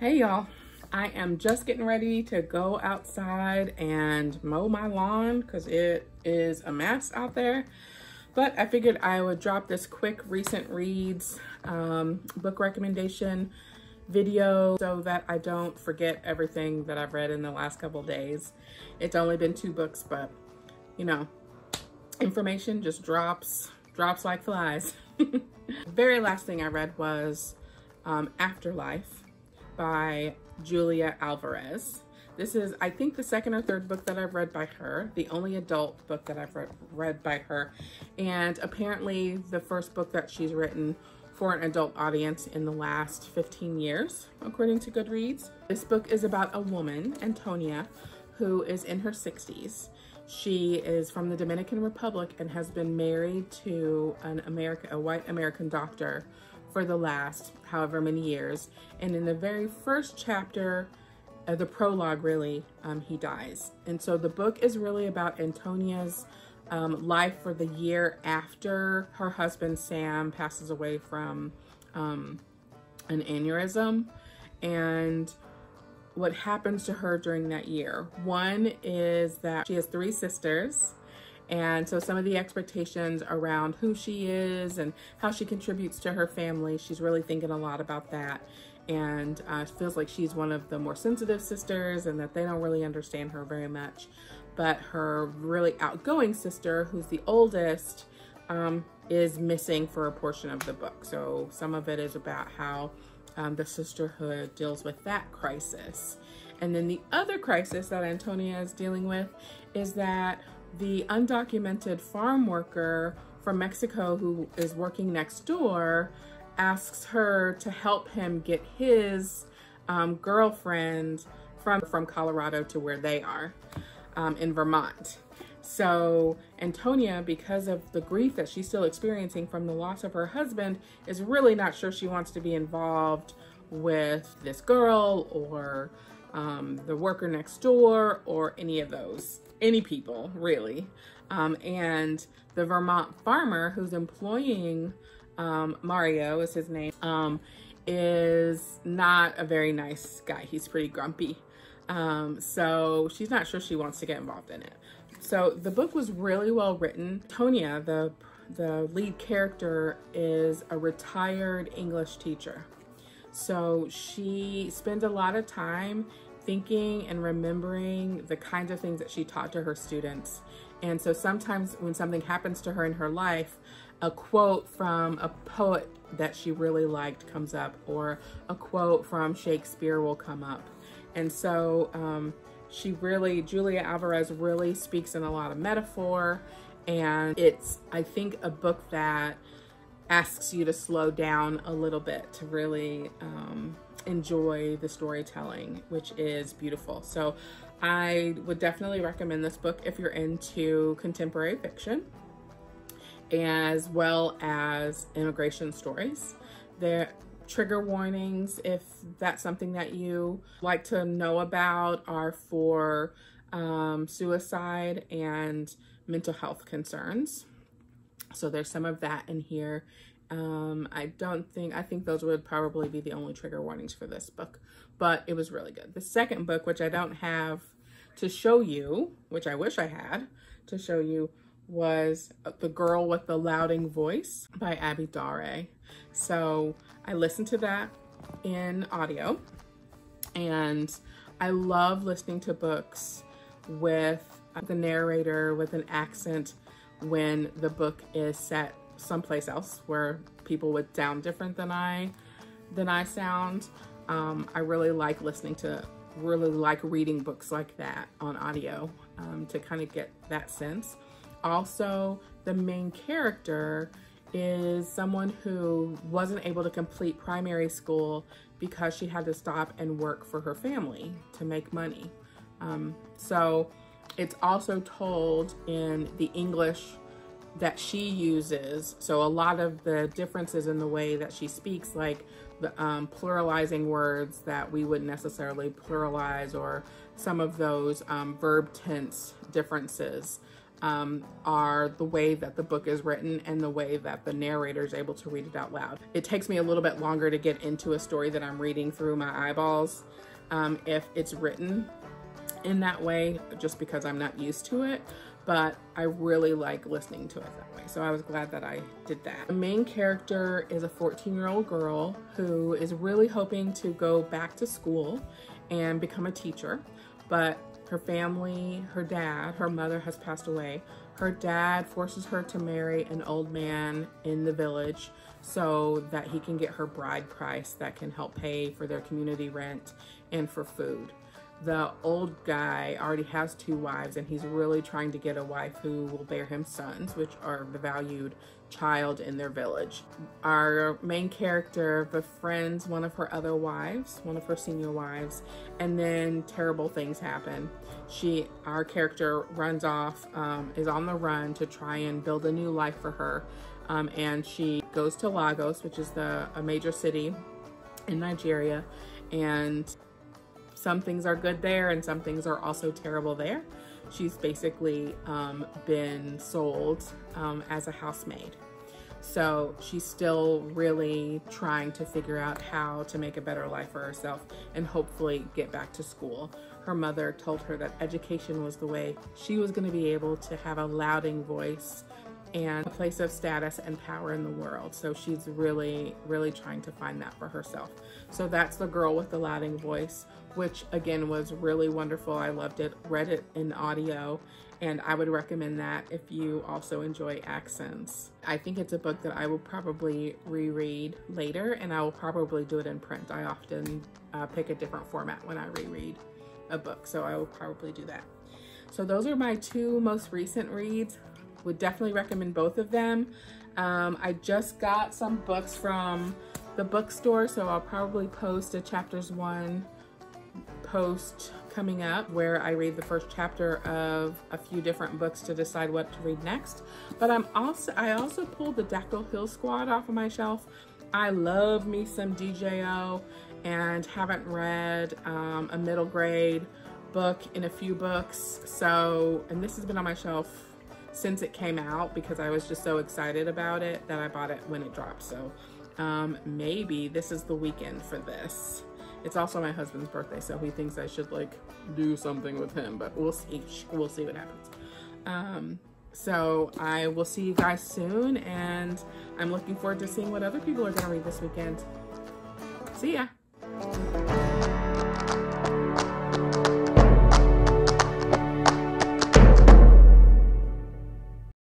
Hey y'all, I am just getting ready to go outside and mow my lawn because it is a mess out there. But I figured I would drop this quick recent reads book recommendation video so that I don't forget everything that I've read in the last couple days. It's only been 2 books, but you know, information just drops like flies. The very last thing I read was Afterlife by Julia Alvarez. This is, I think, the 2nd or 3rd book that I've read by her, the only adult book that I've read by her, and apparently the first book that she's written for an adult audience in the last 15 years, according to Goodreads. This book is about a woman, Antonia, who is in her 60s. She is from the Dominican Republic and has been married to a white American doctor for the last however many years. And in the very first chapter, the prologue really, he dies. And so the book is really about Antonia's life for the year after her husband Sam passes away from an aneurysm, and what happens to her during that year. One is that she has 3 sisters, and so some of the expectations around who she is and how she contributes to her family, she's really thinking a lot about that, and feels like she's one of the more sensitive sisters and that they don't really understand her very much. But her really outgoing sister, who's the oldest, is missing for a portion of the book. So some of it is about how the sisterhood deals with that crisis. And then the other crisis that Antonia is dealing with is that the undocumented farm worker from Mexico who is working next door asks her to help him get his girlfriend from Colorado to where they are in Vermont. So Antonia, because of the grief that she's still experiencing from the loss of her husband, is really not sure she wants to be involved with this girl or the worker next door or any of those, any people really. And the Vermont farmer who's employing Mario is his name, is not a very nice guy. He's pretty grumpy. So she's not sure she wants to get involved in it. So the book was really well written. Antonia, the lead character, is a retired English teacher. So she spends a lot of time thinking and remembering the kinds of things that she taught to her students. And so sometimes when something happens to her in her life, a quote from a poet that she really liked comes up, or a quote from Shakespeare will come up. And so Julia Alvarez really speaks in a lot of metaphor, and it's, I think, a book that asks you to slow down a little bit to really enjoy the storytelling, which is beautiful. So I would definitely recommend this book if you're into contemporary fiction as well as immigration stories. There trigger warnings, if that's something that you like to know about, are for suicide and mental health concerns. So there's some of that in here. I think those would probably be the only trigger warnings for this book, but it was really good. The second book, which I don't have to show you, which I wish I had to show you, was The Girl with the Louding Voice by Abi Dare. So I listened to that in audio, and I love listening to books with the narrator with an accent when the book is set someplace else where people would sound different than I sound. I really like listening to, really like reading books like that on audio to kind of get that sense. Also, the main character is someone who wasn't able to complete primary school because she had to stop and work for her family to make money. So it's also told in the English that she uses. So a lot of the differences in the way that she speaks, like the pluralizing words that we wouldn't necessarily pluralize, or some of those verb tense differences. are the way that the book is written and the way that the narrator is able to read it out loud. It takes me a little bit longer to get into a story that I'm reading through my eyeballs if it's written in that way, just because I'm not used to it, but I really like listening to it that way. So I was glad that I did that. The main character is a 14-year-old girl who is really hoping to go back to school and become a teacher, but her family, her mother has passed away. Her dad forces her to marry an old man in the village so that he can get her bride price that can help pay for their community rent and for food. The old guy already has 2 wives and he's really trying to get a wife who will bear him sons, which are the valued child in their village. Our main character befriends one of her other wives, one of her senior wives, and then terrible things happen. Our character runs off, is on the run to try and build a new life for her. And she goes to Lagos, which is a major city in Nigeria, and some things are good there and some things are also terrible there. She's basically been sold as a housemaid. So she's still really trying to figure out how to make a better life for herself and hopefully get back to school. Her mother told her that education was the way she was going to be able to have a louding voice and a place of status and power in the world. So she's really, really trying to find that for herself. So that's The Girl with the Louding Voice, which again was really wonderful. I loved it, read it in audio, and I would recommend that if you also enjoy accents. I think it's a book that I will probably reread later, and I will probably do it in print. I often pick a different format when I reread a book, so I will probably do that. So those are my 2 most recent reads. Would definitely recommend both of them. I just got some books from the bookstore, so I'll probably post a chapters 1 post coming up where I read the first chapter of a few different books to decide what to read next. But I also pulled the Dactyl Hill Squad off of my shelf. I love me some DJO and haven't read a middle grade book in a few books. So, and this has been on my shelf since it came out because I was just so excited about it that I bought it when it dropped. So maybe this is the weekend for this. It's also my husband's birthday, so he thinks I should like do something with him, but we'll see what happens. So I will see you guys soon, and I'm looking forward to seeing what other people are gonna read this weekend. See ya.